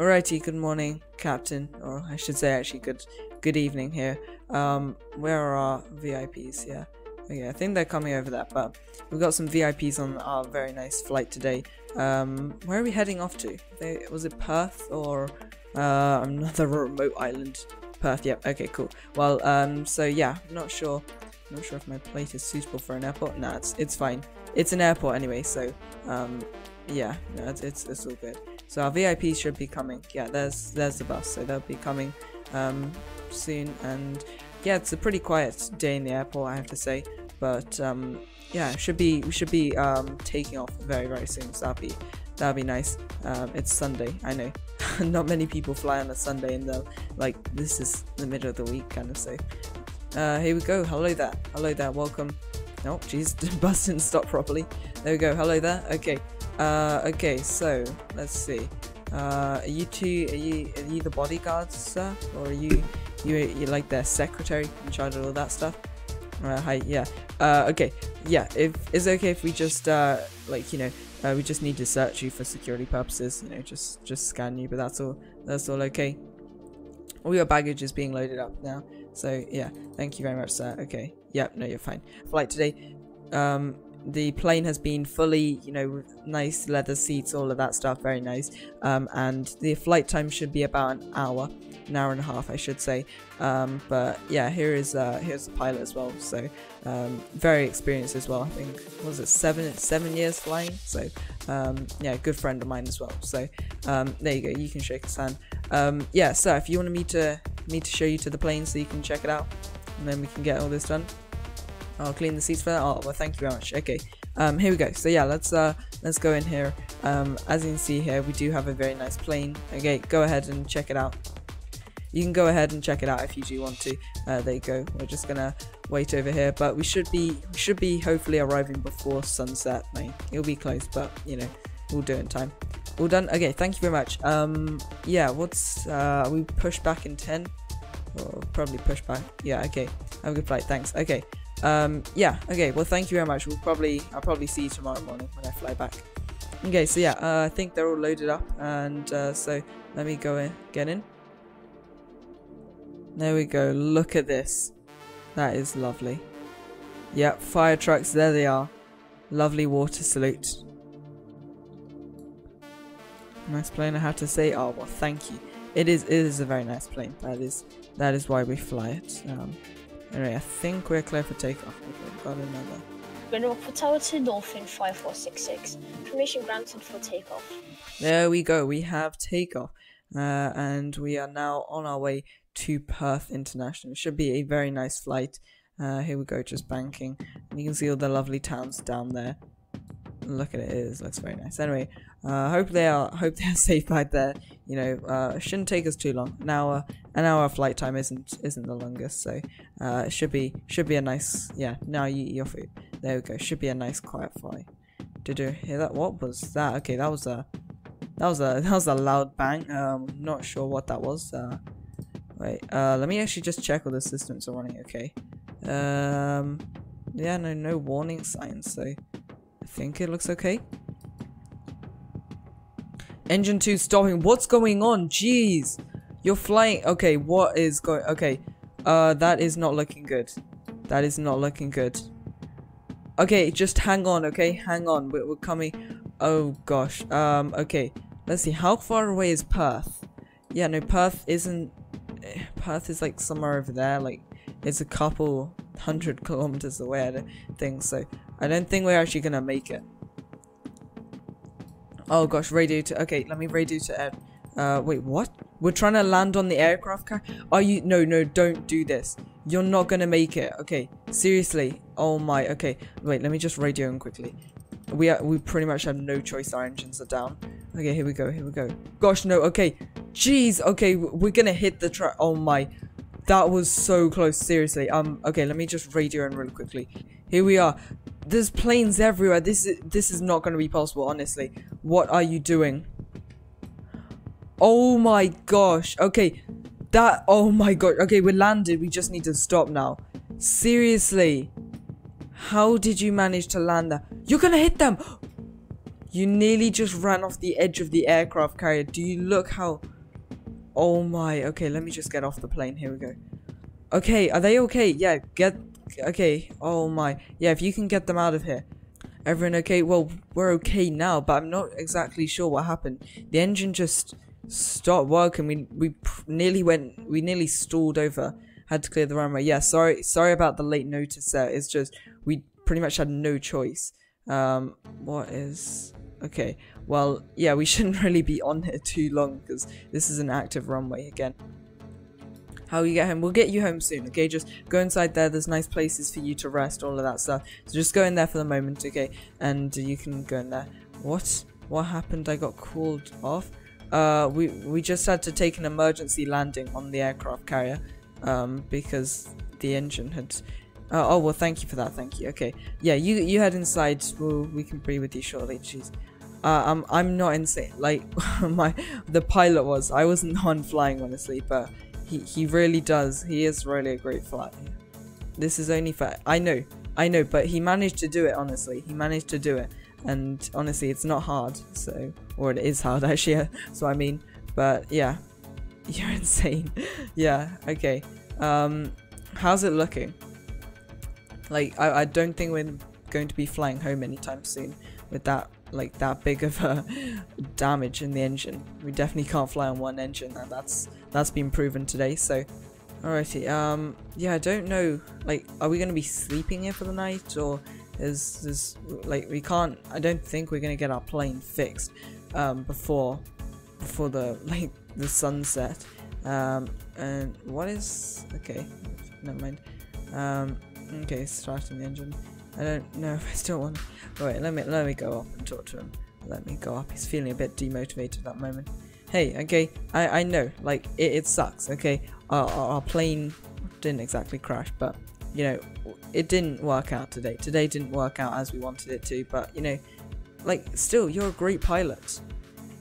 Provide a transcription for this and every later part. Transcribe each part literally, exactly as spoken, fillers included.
Alrighty, good morning, Captain. Or I should say actually good good evening here. Um, where are our V I Ps? Yeah. Okay, I think they're coming over that, but we've got some V I Ps on our very nice flight today. Um, where are we heading off to? They, was it Perth or uh, another remote island? Perth, yep, okay, cool. Well, um, so yeah, not sure. Not sure if my plate is suitable for an airport. Nah, it's, it's fine. It's an airport anyway, so um, yeah, no, it's, it's, it's all good. So our V I Ps should be coming. Yeah, there's there's the bus, so they'll be coming um, soon. And yeah, it's a pretty quiet day in the airport, I have to say. But um, yeah, should be we should be um, taking off very very soon. So that'll be that'll be nice. Um, it's Sunday, I know. Not many people fly on a Sunday, and they're like, this is the middle of the week kind of. So uh, here we go. Hello there. Hello there. Welcome. Oh, jeez, the bus didn't stop properly. There we go. Hello there. Okay. Uh, okay, so let's see. Uh, are you two? Are you are you the bodyguards, sir, or are you you you like their secretary in charge of all that stuff? Uh, hi. Yeah. Uh, okay. Yeah. If is it okay if we just uh, like you know uh, we just need to search you for security purposes. You know, just just scan you. But that's all. That's all. Okay. All your baggage is being loaded up now. So yeah. Thank you very much, sir. Okay. Yep. No, you're fine. Flight today. Um. The plane has been fully, you know, with nice leather seats, all of that stuff, very nice. Um, and the flight time should be about an hour, an hour and a half, I should say. Um, but yeah, here is uh, here's the pilot as well. So um, very experienced as well. I think what was it seven seven years flying. So um, yeah, good friend of mine as well. So um, there you go. You can shake his hand. Um, yeah. So if you want me to me to show you to the plane so you can check it out, and then we can get all this done. I'll clean the seats for that. Oh well, thank you very much. Okay, um, here we go. So yeah, let's uh, let's go in here. Um, as you can see here, we do have a very nice plane. Okay, go ahead and check it out. You can go ahead and check it out if you do want to. Uh, there you go. We're just gonna wait over here, but we should be we should be hopefully arriving before sunset. Mate, it'll be close, but you know we'll do it in time. All done. Okay, thank you very much. Um, yeah, what's uh, we push back in ten? Or probably push back. Yeah. Okay. Have a good flight. Thanks. Okay. Um, yeah, okay, well thank you very much. We'll probably, I'll probably see you tomorrow morning when I fly back. Okay, so yeah, uh, I think they're all loaded up, and uh, so let me go in, get in. There we go, look at this. That is lovely. Yep, fire trucks, there they are. Lovely water salute. Nice plane, I have to say. Oh, well thank you. It is, it is a very nice plane. That is, that is why we fly it. Um, Anyway, I think we're clear for takeoff. We've got another. Renewable for Tower two, Dolphin five four six six. Permission granted for takeoff. There we go. We have takeoff. Uh, and we are now on our way to Perth International. It should be a very nice flight. Uh, here we go, just banking. And you can see all the lovely towns down there. Look at it, it is. Looks very nice. Anyway, uh, hope they are hope they are safe back there. You know, uh, it shouldn't take us too long. An hour, an hour of flight time isn't isn't the longest, so uh, it should be should be a nice. Yeah, now you eat your food. There we go. Should be a nice quiet flight. Did you hear that? What was that? Okay, that was a that was a that was a loud bang. Um, not sure what that was. Uh, wait, uh, let me actually just check all the systems are running. Okay. Um, yeah, no, no warning signs. So. I think it looks okay. Engine two stopping. What's going on? Jeez. You're flying. Okay, what is going... Okay. Uh, that is not looking good. That is not looking good. Okay, just hang on, okay? Hang on. We're, we're coming. Oh, gosh. Um, okay. Let's see. How far away is Perth? Yeah, no, Perth isn't... Perth is, like, somewhere over there. Like, it's a couple hundred kilometers away, I don't think so. I don't think we're actually gonna make it. Oh gosh, radio to. Okay, let me radio to air. Uh, wait, what? We're trying to land on the aircraft car. Are you? No, no, don't do this. You're not gonna make it. Okay, seriously. Oh my. Okay, wait. Let me just radio in quickly. We are. We pretty much have no choice. Our engines are down. Okay, here we go. Here we go. Gosh, no. Okay. Jeez. Okay, we're gonna hit the track. Oh my. That was so close. Seriously. Um. Okay, let me just radio in really quickly. Here we are. There's planes everywhere. This is this is not going to be possible, honestly. What are you doing? Oh my gosh. Okay. That... Oh my god. Okay, we're landed. We just need to stop now. Seriously. How did you manage to land that? You're going to hit them. You nearly just ran off the edge of the aircraft carrier. Do you look how... Oh my, okay, let me just get off the plane. Here we go. Okay, are they okay? Yeah, get... Okay, oh my. Yeah, if you can get them out of here. Everyone okay? Well, we're okay now, but I'm not exactly sure what happened. The engine just stopped working. We we pr nearly went... We nearly stalled over. Had to clear the runway. Yeah, sorry, sorry about the late notice there. It's just... We pretty much had no choice. Um, what is... Okay, well, yeah, we shouldn't really be on here too long because this is an active runway again. How you get home? We'll get you home soon, okay? Just go inside there. There's nice places for you to rest, all of that stuff. So just go in there for the moment, okay? And you can go in there. What? What happened? I got called off. Uh, we, we just had to take an emergency landing on the aircraft carrier um, because the engine had... Uh, oh, well, thank you for that. Thank you. Okay. Yeah, you you head inside. We'll, we can be with you shortly. Jeez. Uh, I'm, I'm not insane. Like, my the pilot was. I wasn't on flying, honestly, but he, he really does. He is really a great flyer. This is only for... I know. I know, but he managed to do it, honestly. He managed to do it. And, honestly, it's not hard, so... Or it is hard, actually, so I mean. But, yeah. You're insane. Yeah, okay. Um, how's it looking? Like, I, I don't think we're going to be flying home anytime soon with that, like, that big of a damage in the engine. We definitely can't fly on one engine, and that's, that's been proven today, so. Alrighty, um, yeah, I don't know, like, are we going to be sleeping here for the night, or is this, like, we can't, I don't think we're going to get our plane fixed, um, before, before the, like, the sunset. Um, and what is, okay, never mind, um. Okay, starting the engine. I don't know if I still want to... Alright, let me, let me go up and talk to him. Let me go up. He's feeling a bit demotivated at that moment. Hey, okay, I, I know, like, it, it sucks, okay? Our, our, our plane didn't exactly crash, but, you know, it didn't work out today. Today didn't work out as we wanted it to, but, you know, like, still, you're a great pilot.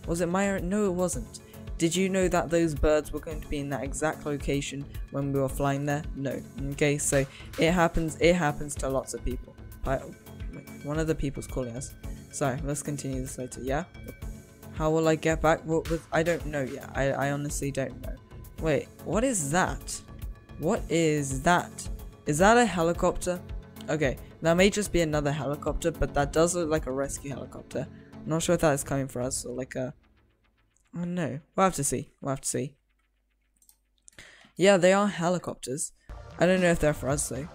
Was it Myra? No, it wasn't. Did you know that those birds were going to be in that exact location when we were flying there? No. Okay, so it happens. It happens to lots of people. I, one of the people's calling us. Sorry, let's continue this later. Yeah. How will I get back? Well, with, I don't know yet. I, I honestly don't know. Wait, what is that? What is that? Is that a helicopter? Okay, that may just be another helicopter, but that does look like a rescue helicopter. I'm not sure if that is coming for us or like a... Oh no, we'll have to see, we'll have to see. Yeah, they are helicopters. I don't know if they're for us though.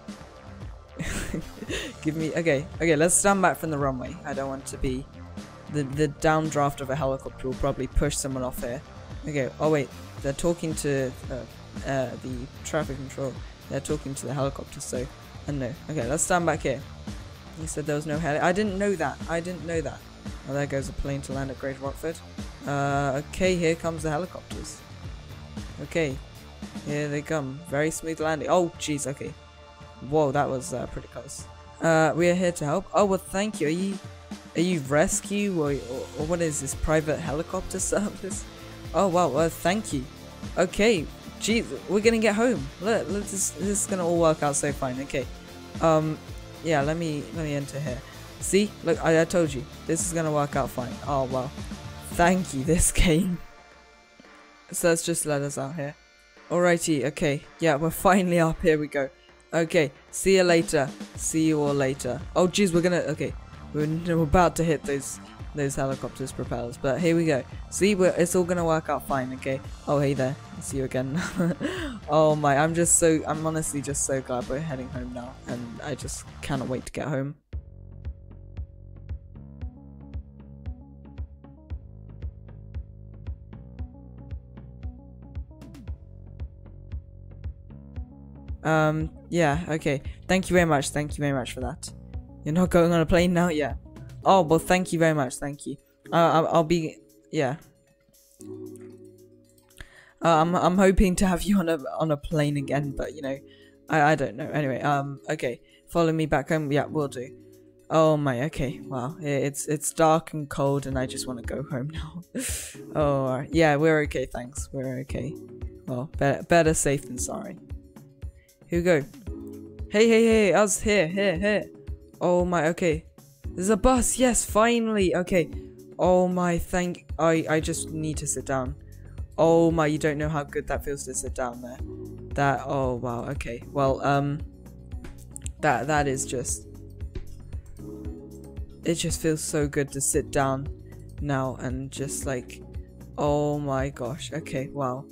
Give me, okay, okay, let's stand back from the runway. I don't want to be, the, the downdraft of a helicopter will probably push someone off here. Okay, oh wait, they're talking to uh, uh, the traffic control. They're talking to the helicopter, so, I don't know. Okay, let's stand back here. He said there was no heli, I didn't know that, I didn't know that. Oh, there goes a plane to land at Great Rockford. Uh, okay, here comes the helicopters. Okay, here they come. Very smooth landing. Oh, jeez, okay. Whoa, that was uh, pretty close. Uh, we are here to help. Oh, well, thank you. Are you, are you rescue or, or, or what is this, private helicopter service? Oh, wow, well, thank you. Okay, jeez, we're gonna get home. Look, look this, this is gonna all work out so fine. Okay, um, yeah, let me, let me enter here. See, look, I, I told you, this is gonna work out fine. Oh, wow. Thank you, this game. So let's just let us out here. Alrighty, okay. Yeah, we're finally up. Here we go. Okay, see you later. See you all later. Oh, jeez, we're gonna... Okay, we're, we're about to hit those those helicopters' propellers, but here we go. See, we're, it's all gonna work out fine, okay? Oh, hey there. See you again. Oh, my. I'm just so... I'm honestly just so glad we're heading home now, and I just cannot wait to get home. Um, yeah, okay. Thank you very much. Thank you very much for that. You're not going on a plane now? Yeah. Oh, well, thank you very much. Thank you. Uh, I'll, I'll be... Yeah. Uh, I'm, I'm hoping to have you on a, on a plane again, but, you know, I, I don't know. Anyway, um, okay. Follow me back home. Yeah, we'll do. Oh, my, okay. Wow. It's, it's dark and cold, and I just want to go home now. Oh, all right. Yeah, we're okay, thanks. We're okay. Well, better, better safe than sorry. Here we go. Hey, hey, hey, us here, here, here. Oh my, okay. There's a bus, yes, finally. Okay, Oh my, thank, I, I just need to sit down. Oh my, you don't know how good that feels to sit down there. That, oh wow, okay. Well, um, that, that is just, it just feels so good to sit down now and just like, oh my gosh, okay, wow.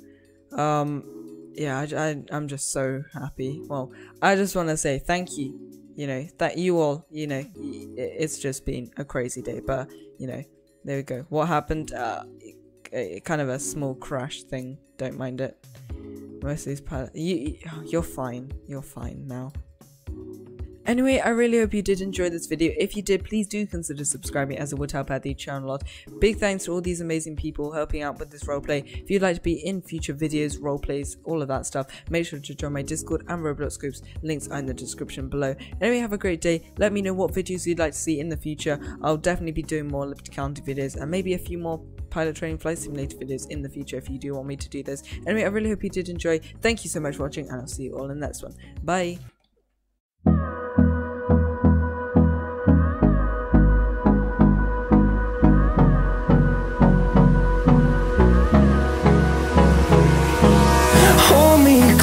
Um, yeah, I, I, I'm just so happy. Well, I just want to say thank you, you know, that you all, you know, it's just been a crazy day, but, you know, there we go. What happened? Uh, kind of a small crash thing, don't mind it. Most of these pilots, you, you're fine, you're fine now. Anyway, I really hope you did enjoy this video. If you did, please do consider subscribing, as it would help out the channel a lot. Big thanks to all these amazing people helping out with this roleplay. If you'd like to be in future videos, roleplays, all of that stuff, make sure to join my Discord and Roblox groups. Links are in the description below. Anyway, have a great day. Let me know what videos you'd like to see in the future. I'll definitely be doing more Elliptic County videos and maybe a few more Pilot Training Flight Simulator videos in the future if you do want me to do this. Anyway, I really hope you did enjoy. Thank you so much for watching, and I'll see you all in the next one. Bye!